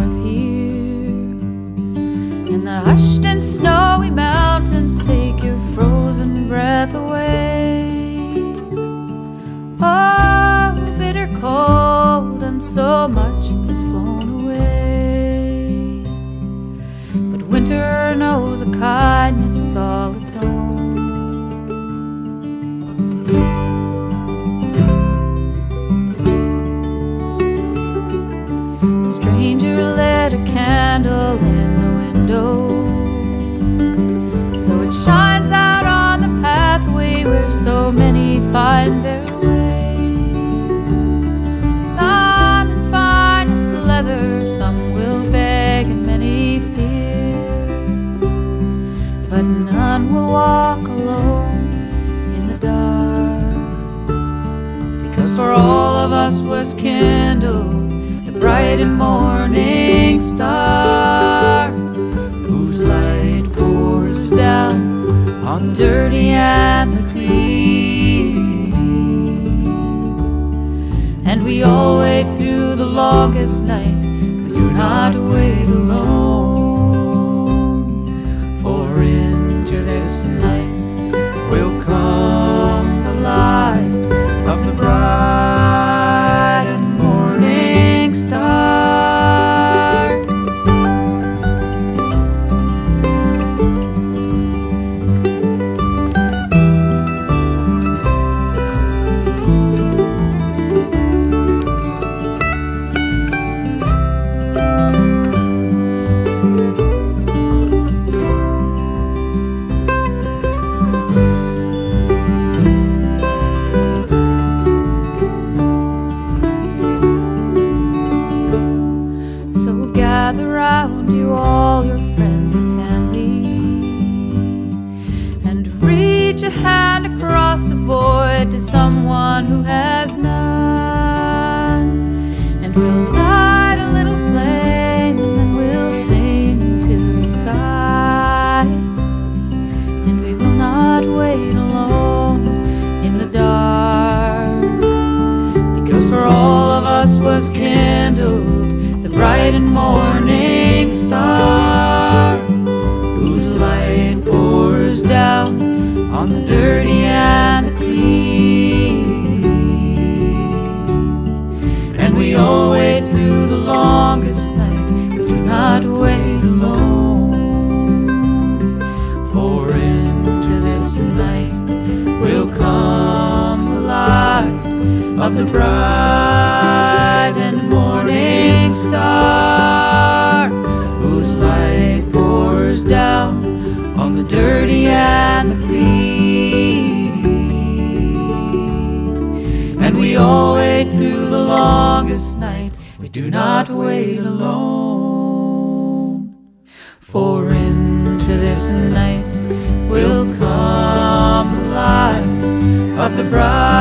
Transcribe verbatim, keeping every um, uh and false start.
north here. And the hushed and snowy mountains take your frozen breath away. Oh, bitter cold, and so much has flown away. But winter knows a kindness all its own. The stranger lit a candle in the window, so it shines out on the pathway where so many find their way. Some in finest leather, some will beg and many fear, but none will walk alone in the dark, because for all of us was kindled bright and morning star, whose light pours down on the dirty and the clean. And we all wait through the longest night, but you're not awake alone, for into this night will come the light of the bride. Gather round you all your friends and family, and reach a hand across the void to someone who has none. And we'll light a little flame, and then we'll sing to the sky. And we will not wait alone in the dark, because for all of us was kindled bright and morning star, whose light pours down on the dirty and the clean. And we all wait through the longest night, but do not wait alone, for into this night will come the light of the bright and morning star, whose light pours down on the dirty and the clean. And we all wait through the longest night, we do not wait alone, for into this night will come the light of the bride.